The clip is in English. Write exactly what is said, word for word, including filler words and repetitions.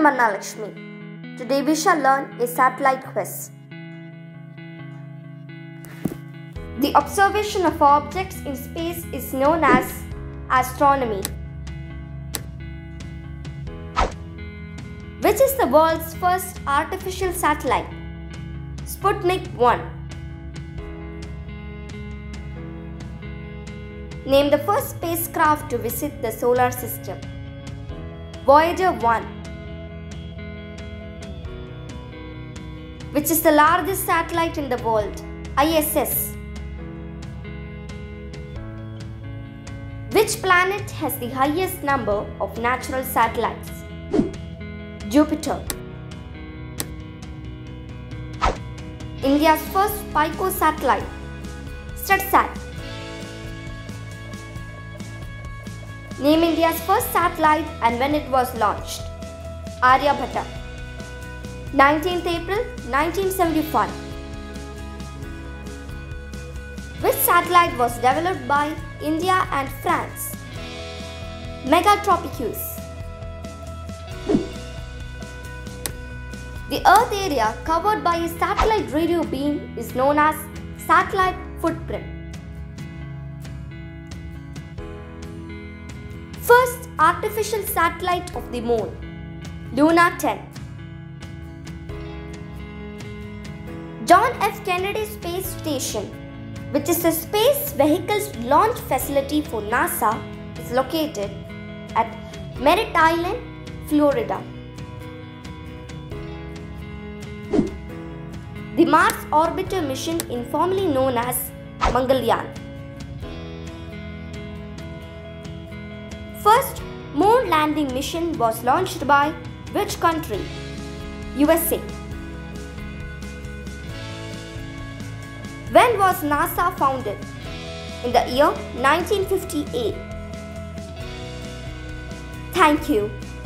am Anna Lakshmi. Today we shall learn a satellite quiz. The observation of objects in space is known as astronomy. Which is the world's first artificial satellite? Sputnik one. Name the first spacecraft to visit the solar system. Voyager one. Which is the largest satellite in the world? I S S. Which planet has the highest number of natural satellites? Jupiter. India's first Pico satellite. Statsat. Name India's first satellite and when it was launched. Aryabhatta. nineteenth April nineteen seventy-five. Which satellite was developed by India and France? Megatropicus. The Earth area covered by a satellite radio beam is known as satellite footprint. First artificial satellite of the moon, Luna ten. John F. Kennedy Space Station, which is the Space Vehicles Launch Facility for NASA, is located at Merritt Island, Florida. The Mars Orbiter mission, informally known as Mangalyaan. First moon landing mission was launched by which country? U S A. When was NASA founded? In the year nineteen fifty-eight. Thank you.